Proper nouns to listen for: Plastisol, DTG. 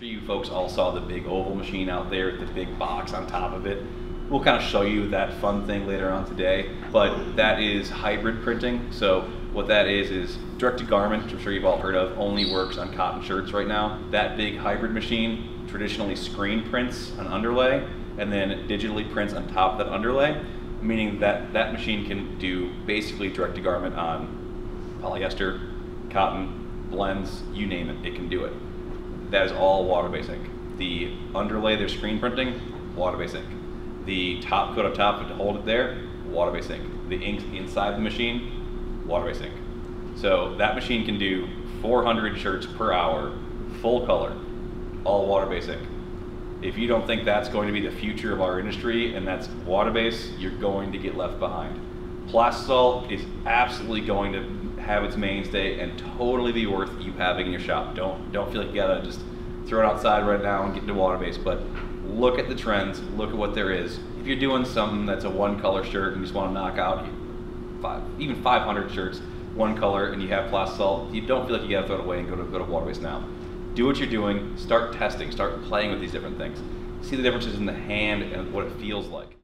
Sure you folks all saw the big oval machine out there with the big box on top of it. We'll kind of show you that fun thing later on today, but that is hybrid printing. So what that is direct-to-garment, which I'm sure you've all heard of, only works on cotton shirts right now. That big hybrid machine traditionally screen prints an underlay and then digitally prints on top of that underlay, meaning that that machine can do basically direct-to-garment on polyester, cotton, blends, you name it, it can do it. That is all water-based ink. The underlay they're screen printing, water-based ink. The top coat up top to hold it there, water-based ink. The inks inside the machine, water-based ink. So that machine can do 400 shirts per hour, full color, all water-based ink. If you don't think that's going to be the future of our industry and that's water-based, you're going to get left behind. Plastisol is absolutely going to have its mainstay and totally be worth you having in your shop. Don't feel like you gotta just throw it outside right now and get into water-based, but look at the trends, look at what there is. If you're doing something that's a one color shirt and you just wanna knock out even 500 shirts, one color, and you have Plastisol, you don't feel like you gotta throw it away and go to water-based now. Do what you're doing, start testing, start playing with these different things. See the differences in the hand and what it feels like.